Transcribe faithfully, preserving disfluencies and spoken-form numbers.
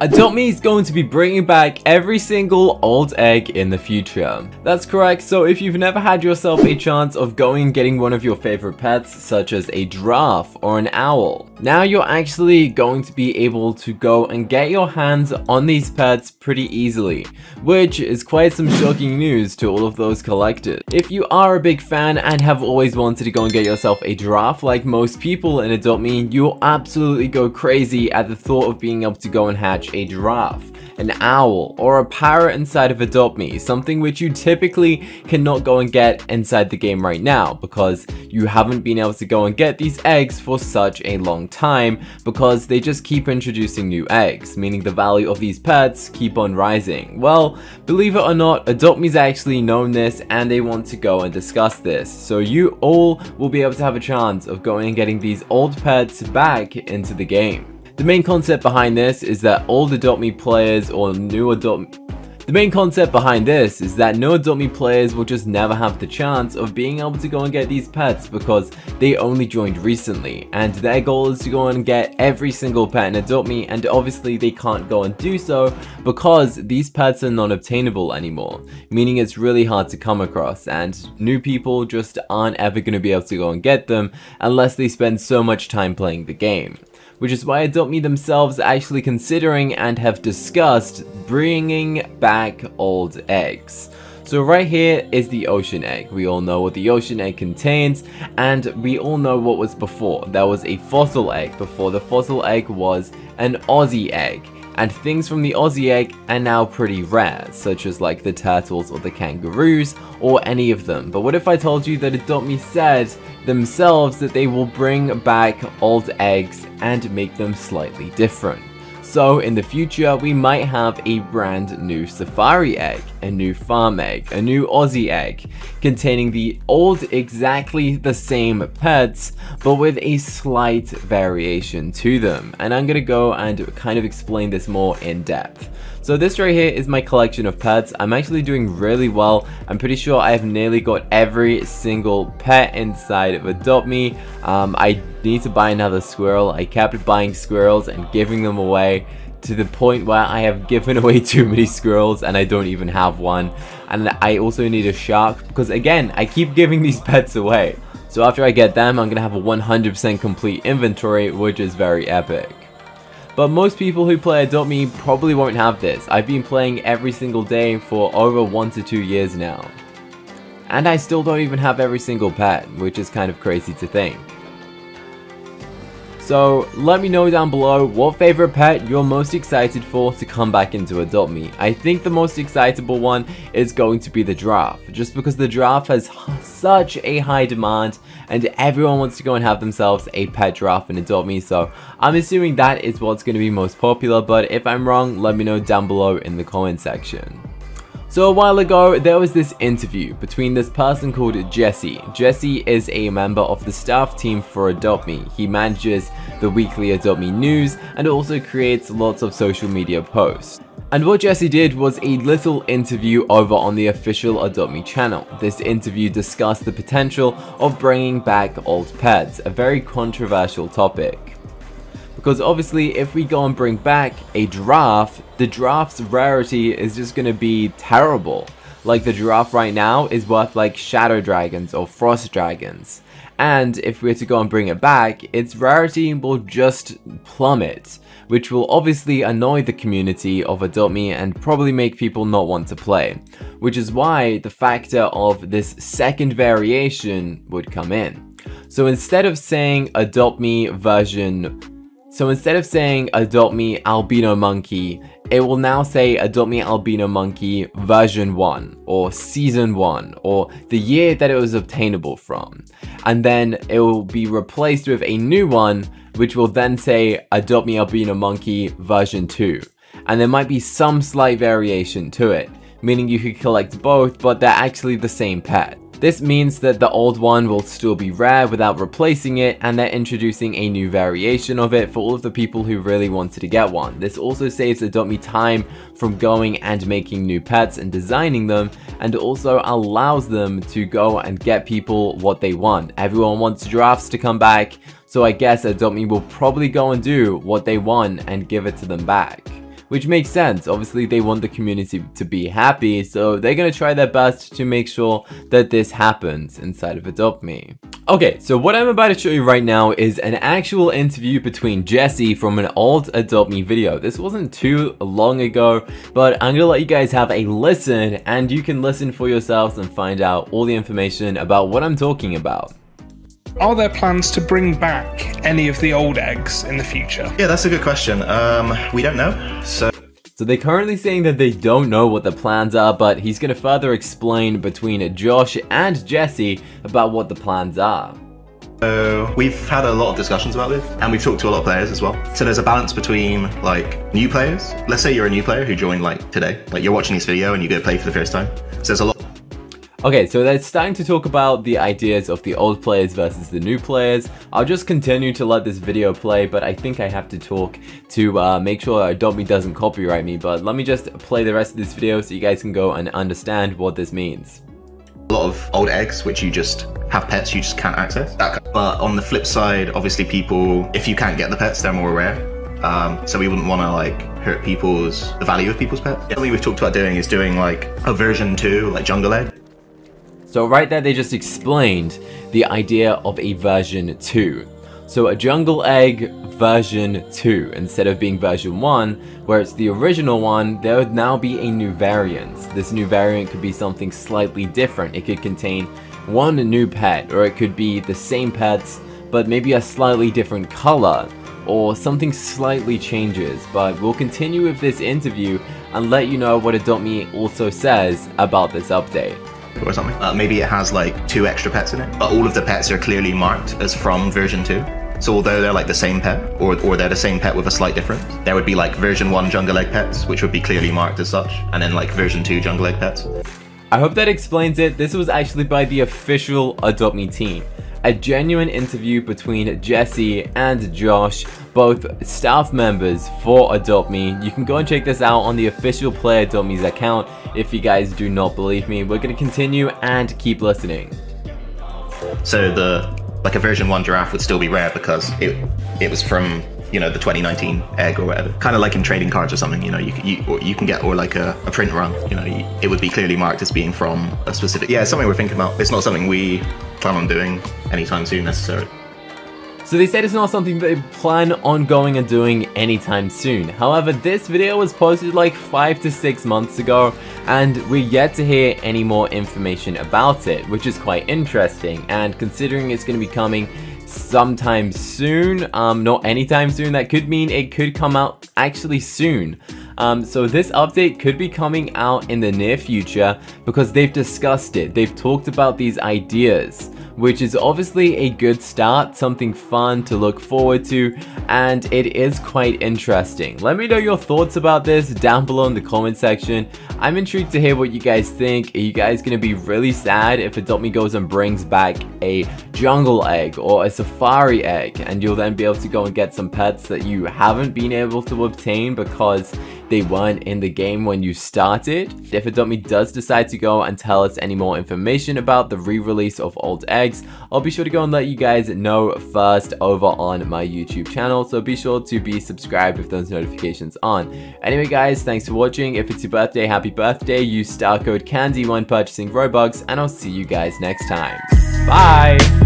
Adopt Me is going to be bringing back every single old egg in the future. That's correct, so if you've never had yourself a chance of going and getting one of your favorite pets, such as a giraffe or an owl, now you're actually going to be able to go and get your hands on these pets pretty easily, which is quite some shocking news to all of those collectors. If you are a big fan and have always wanted to go and get yourself a giraffe like most people in Adopt Me, you'll absolutely go crazy at the thought of being able to go and hatch a giraffe, an owl, or a parrot inside of Adopt Me, something which you typically cannot go and get inside the game right now because you haven't been able to go and get these eggs for such a long time because they just keep introducing new eggs, meaning the value of these pets keep on rising. Well, believe it or not, Adopt Me's actually known this and they want to go and discuss this, so you all will be able to have a chance of going and getting these old pets back into the game. The main concept behind this is that old Adopt Me players or new Adopt Me The main concept behind this is that no Adopt Me players will just never have the chance of being able to go and get these pets because they only joined recently, and their goal is to go and get every single pet in Adopt Me, and obviously they can't go and do so because these pets are not obtainable anymore, meaning it's really hard to come across, and new people just aren't ever going to be able to go and get them unless they spend so much time playing the game. Which is why Adopt Me themselves are actually considering and have discussed bringing back old eggs. So right here is the ocean egg. We all know what the ocean egg contains, and we all know what was before. There was a fossil egg before. The fossil egg was an Aussie egg, and things from the Aussie egg are now pretty rare, such as like the turtles or the kangaroos or any of them. But what if I told you that Adopt Me said themselves that they will bring back old eggs and make them slightly different? So in the future, we might have a brand new safari egg, a new farm egg, a new Aussie egg, containing the old exactly the same pets, but with a slight variation to them. And I'm gonna go and kind of explain this more in depth. So this right here is my collection of pets. I'm actually doing really well. I'm pretty sure I've nearly got every single pet inside of Adopt Me. Um, I need to buy another squirrel. I kept buying squirrels and giving them away to the point where I have given away too many squirrels and I don't even have one. And I also need a shark because, again, I keep giving these pets away. So after I get them, I'm going to have a one hundred percent complete inventory, which is very epic. But most people who play Adopt Me probably won't have this. I've been playing every single day for over one to two years now. And I still don't even have every single pet, which is kind of crazy to think. So let me know down below what favorite pet you're most excited for to come back into Adopt Me. I think the most excitable one is going to be the giraffe, just because the giraffe has such a high demand and everyone wants to go and have themselves a pet giraffe in Adopt Me, so I'm assuming that is what's going to be most popular, but if I'm wrong, let me know down below in the comment section. So a while ago, there was this interview between this person called Jesse. Jesse is a member of the staff team for Adopt Me. He manages the weekly Adopt Me news and also creates lots of social media posts. And what Jesse did was a little interview over on the official Adopt Me channel. This interview discussed the potential of bringing back old pets, a very controversial topic. Because obviously, if we go and bring back a giraffe, the giraffe's rarity is just going to be terrible. Like, the giraffe right now is worth like shadow dragons or frost dragons. And if we were to go and bring it back, its rarity will just plummet, which will obviously annoy the community of Adopt Me and probably make people not want to play. Which is why the factor of this second variation would come in. So instead of saying Adopt Me version So instead of saying Adopt Me Albino Monkey, it will now say Adopt Me Albino Monkey version one, or season one, or the year that it was obtainable from. And then it will be replaced with a new one, which will then say Adopt Me Albino Monkey version two. And there might be some slight variation to it, meaning you could collect both, but they're actually the same pet. This means that the old one will still be rare without replacing it, and they're introducing a new variation of it for all of the people who really wanted to get one. This also saves Adopt Me time from going and making new pets and designing them, and also allows them to go and get people what they want. Everyone wants giraffes to come back, so I guess Adopt Me will probably go and do what they want and give it to them back. which makes sense. Obviously, they want the community to be happy, so they're gonna try their best to make sure that this happens inside of Adopt Me. Okay, so what I'm about to show you right now is an actual interview between Jesse from an old Adopt Me video. This wasn't too long ago, but I'm gonna let you guys have a listen, and you can listen for yourselves and find out all the information about what I'm talking about. Are there plans to bring back any of the old eggs in the future? Yeah, that's a good question. Um, we don't know, so... So they're currently saying that they don't know what the plans are, but he's going to further explain between Josh and Jesse about what the plans are. So we've had a lot of discussions about this, and we've talked to a lot of players as well. So there's a balance between, like, new players. Let's say you're a new player who joined, like, today. Like, you're watching this video and you go play for the first time. So there's a lot... Okay, so they're starting to talk about the ideas of the old players versus the new players. I'll just continue to let this video play, but I think I have to talk to uh, make sure Adopt Me doesn't copyright me, but let me just play the rest of this video so you guys can go and understand what this means. A lot of old eggs which you just have pets you just can't access. But on the flip side, obviously people, if you can't get the pets, they're more rare. Um, so we wouldn't want to like hurt people's, the value of people's pets. Something we've talked about doing is doing like a version two, like jungle egg. So right there, they just explained the idea of a version two. So a jungle egg version two, instead of being version one, where it's the original one, there would now be a new variant. This new variant could be something slightly different. It could contain one new pet, or it could be the same pets, but maybe a slightly different color, or something slightly changes. But we'll continue with this interview and let you know what Adopt Me also says about this update. Or something. Uh, maybe it has like two extra pets in it, but all of the pets are clearly marked as from version two. So although they're like the same pet, or, or they're the same pet with a slight difference, there would be like version one jungle egg pets, which would be clearly marked as such, and then like version two jungle egg pets. I hope that explains it. This was actually by the official Adopt Me team. A genuine interview between Jesse and Josh, both staff members for Adopt Me. You can go and check this out on the official Player Adopt Me's account if you guys do not believe me. We're going to continue and keep listening. So the like a version one giraffe would still be rare because it it was from, you know, the twenty nineteen egg or whatever. Kind of like in trading cards or something, you know, you, you, or you can get, or like a, a print run, you know, you, it would be clearly marked as being from a specific, yeah, it's something we're thinking about. It's not something we plan on doing anytime soon necessarily. So they said it's not something they plan on going and doing anytime soon. However, this video was posted like five to six months ago, and we're yet to hear any more information about it, which is quite interesting. And considering it's going to be coming sometime soon, um, not anytime soon, that could mean it could come out actually soon. Um, so this update could be coming out in the near future because they've discussed it. They've talked about these ideas, which is obviously a good start, something fun to look forward to, and it is quite interesting. Let me know your thoughts about this down below in the comment section. I'm intrigued to hear what you guys think. Are you guys going to be really sad if Adopt Me goes and brings back a jungle egg or a safari egg, and you'll then be able to go and get some pets that you haven't been able to obtain because they weren't in the game when you started? If Adopt Me does decide to go and tell us any more information about the re-release of old eggs, I'll be sure to go and let you guys know first over on my YouTube channel, so be sure to be subscribed with those notifications on. Anyway guys, thanks for watching. If it's your birthday, happy birthday. Use star code CANDY when purchasing Robux, and I'll see you guys next time. Bye!